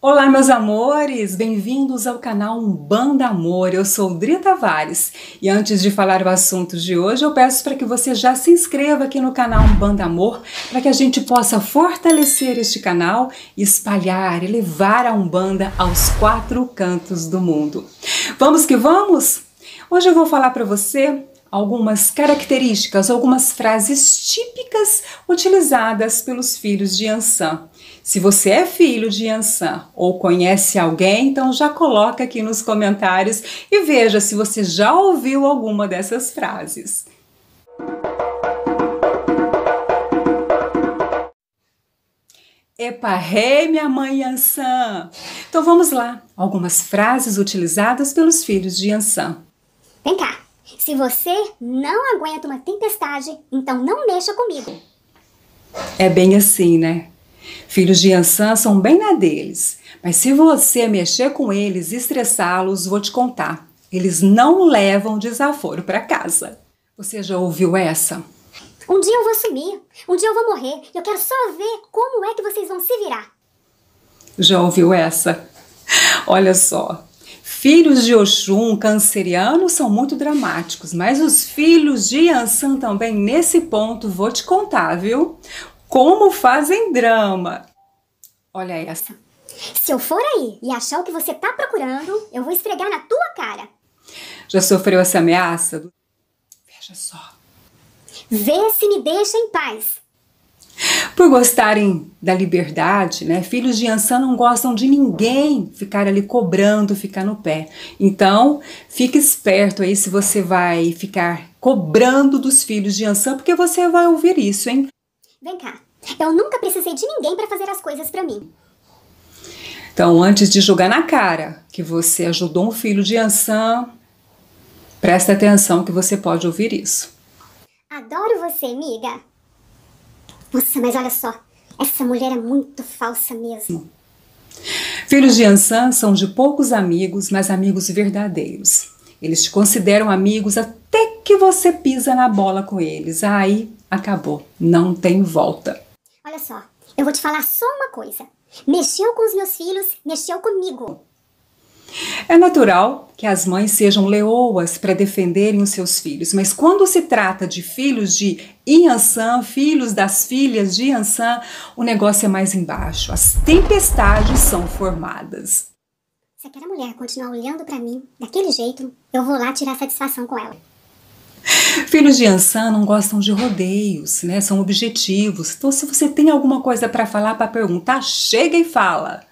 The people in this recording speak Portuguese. Olá, meus amores! Bem-vindos ao canal Umbanda Amor. Eu sou Dri Tavares e antes de falar o assunto de hoje, eu peço para que você já se inscreva aqui no canal Umbanda Amor para que a gente possa fortalecer este canal e espalhar, elevar a Umbanda aos quatro cantos do mundo. Vamos que vamos? Hoje eu vou falar para você algumas características, algumas frases típicas utilizadas pelos filhos de Iansã. Se você é filho de Iansã ou conhece alguém, então já coloca aqui nos comentários e veja se você já ouviu alguma dessas frases. Eparrey, minha mãe Iansã! Então vamos lá, algumas frases utilizadas pelos filhos de Iansã. Vem cá! Se você não aguenta uma tempestade, então não mexa comigo. É bem assim, né? Filhos de Iansã são bem na deles, mas se você mexer com eles, estressá-los, vou te contar, eles não levam desaforo para casa. Você já ouviu essa? Um dia eu vou sumir, um dia eu vou morrer, eu quero só ver como é que vocês vão se virar. Já ouviu essa? Olha só. Filhos de Oxum, cancerianos, são muito dramáticos, mas os filhos de Iansã também, nesse ponto, vou te contar, viu? Como fazem drama. Olha essa. Se eu for aí e achar o que você tá procurando, eu vou esfregar na tua cara. Já sofreu essa ameaça? Veja só. Vê se me deixa em paz. Por gostarem da liberdade, né? Filhos de Iansã não gostam de ninguém ficar ali cobrando, ficar no pé. Então, fique esperto aí se você vai ficar cobrando dos filhos de Iansã, porque você vai ouvir isso, hein? Vem cá, eu nunca precisei de ninguém para fazer as coisas para mim. Então, antes de jogar na cara que você ajudou um filho de Iansã, presta atenção que você pode ouvir isso. Adoro você, amiga. Nossa, mas olha só, essa mulher é muito falsa mesmo. Filhos de Iansã são de poucos amigos, mas amigos verdadeiros. Eles te consideram amigos até que você pisa na bola com eles. Aí, acabou. Não tem volta. Olha só, eu vou te falar só uma coisa. Mexeu com os meus filhos, mexeu comigo. É natural que as mães sejam leoas para defenderem os seus filhos, mas quando se trata de filhos de Iansã, filhos das filhas de Iansã, o negócio é mais embaixo. As tempestades são formadas. Se aquela mulher continuar olhando para mim daquele jeito, eu vou lá tirar satisfação com ela. Filhos de Iansã não gostam de rodeios, né? São objetivos. Então, se você tem alguma coisa para falar, para perguntar, chega e fala.